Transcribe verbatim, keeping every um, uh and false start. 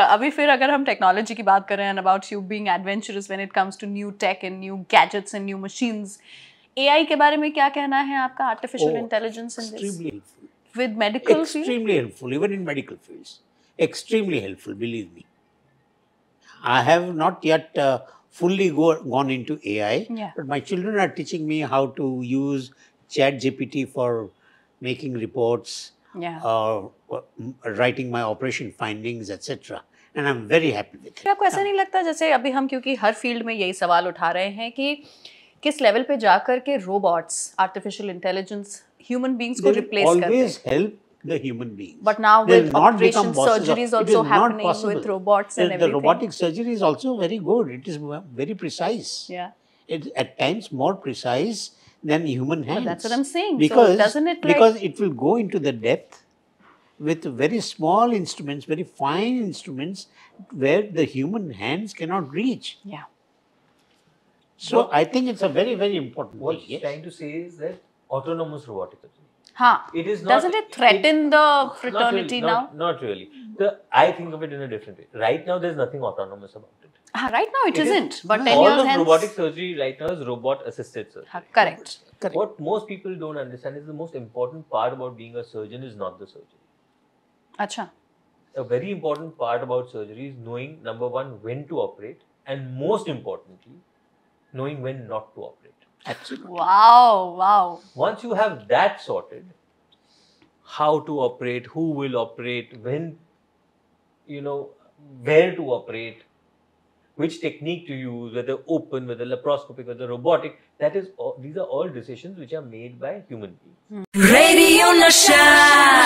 अभी फिर अगर हम टेक्नोलॉजी की बात करें and about you being adventurous when it comes to new tech and new gadgets and new machines, AI के बारे में क्या कहना है आपका? Artificial intelligence in this with medical field, extremely helpful even in medical fields, extremely helpful, believe me. I have not yet uh, fully go, gone into A I, yeah. but my children are teaching me how to use ChatGPT for making reports, yeah. uh, writing my operation findings, et cetera. And I'm very happy with it. आपको ऐसा नहीं लगता जैसे अभी हम क्योंकि हर field में यही सवाल उठा रहे हैं कि किस लेवल पे जाकर के robots, artificial intelligence, human beings को replace करते हैं? Always help the human beings, but now they with operation surgeries of, also happening with robots and the, everything, the robotic surgery is also very good, it is very precise, yeah, it at times more precise than human hands. But that's what I'm saying, because so doesn't it like, because it will go into the depth with very small instruments, very fine instruments where the human hands cannot reach, yeah. So well, I think it's a very very important what yes. trying to say is that autonomous robotic surgery, हाँ, it is not, doesn't it threaten it, the fraternity not really, now? Not, not really. The, I think of it in a different way. Right now, there is nothing autonomous about it. Ah, right now, it, it isn't. Is, but ten all years of hence, robotic surgery right now is robot-assisted surgery. Ha, correct. Correct. What most people don't understand is the most important part about being a surgeon is not the surgery. Achha. A very important part about surgery is knowing, number one, when to operate, and most importantly, knowing when not to operate. Absolutely. Wow, wow. Once you have that sorted, how to operate, who will operate, when, you know, where to operate, which technique to use, whether open, whether laparoscopic, whether robotic, that is all, these are all decisions which are made by human beings. Radio Nasha.